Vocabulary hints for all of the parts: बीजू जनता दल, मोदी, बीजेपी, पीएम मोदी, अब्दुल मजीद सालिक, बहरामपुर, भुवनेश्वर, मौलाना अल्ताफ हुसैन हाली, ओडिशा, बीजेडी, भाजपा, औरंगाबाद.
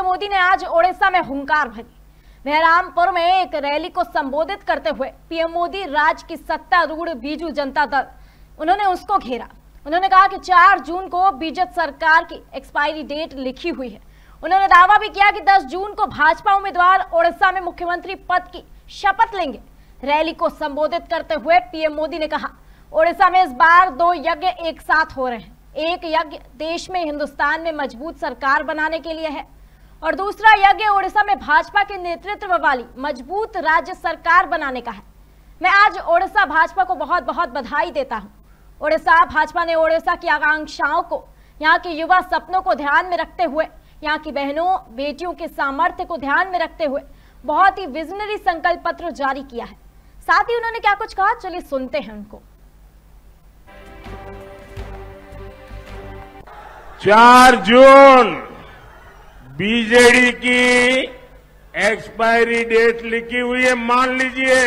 नरेंद्र मोदी ने आज ओडिशा में हुंकार भरी। बहरामपुर में एक रैली को संबोधित करते हुए पीएम मोदी राज्य की सत्तारूढ़ बीजू जनता दल उन्होंने उसको घेरा। उन्होंने कहा कि 4 जून को बीजेपी सरकार की एक्सपायरी डेट लिखी हुई है। उन्होंने दावा भी किया कि 10 जून को भाजपा उम्मीदवार ओडिशा में मुख्यमंत्री पद की शपथ लेंगे। रैली को संबोधित करते हुए पीएम मोदी ने कहा, ओडिशा में इस बार 2 यज्ञ एक साथ हो रहे हैं। एक यज्ञ देश में हिंदुस्तान में मजबूत सरकार बनाने के लिए है और दूसरा यज्ञ ओडिशा में भाजपा के नेतृत्व वाली मजबूत राज्य सरकार बनाने का है। मैं आज ओडिशा भाजपा को बहुत बहुत बधाई देता हूँ। ओडिशा भाजपा ने ओडिशा की आकांक्षाओं को, यहाँ के युवा सपनों को ध्यान में रखते हुए, यहाँ की बहनों बेटियों के सामर्थ्य को ध्यान में रखते हुए बहुत ही विजनरी संकल्प पत्र जारी किया है। साथ ही उन्होंने क्या कुछ कहा, चलिए सुनते हैं उनको। 4 जून बीजेडी की एक्सपायरी डेट लिखी हुई है, मान लीजिए।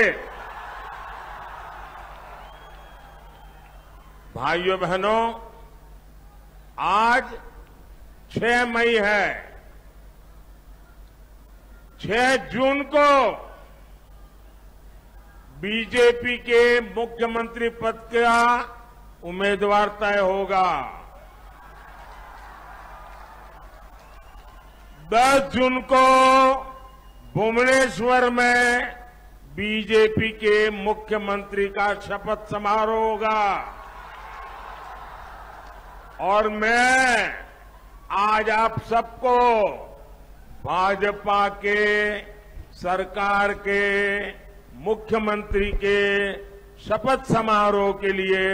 भाइयों बहनों, आज 6 मई है। 6 जून को बीजेपी के मुख्यमंत्री पद का उम्मीदवार तय होगा। 10 जून को भुवनेश्वर में बीजेपी के मुख्यमंत्री का शपथ समारोह होगा और मैं आज आप सबको भाजपा के सरकार के मुख्यमंत्री के शपथ समारोह के लिए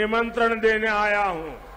निमंत्रण देने आया हूं।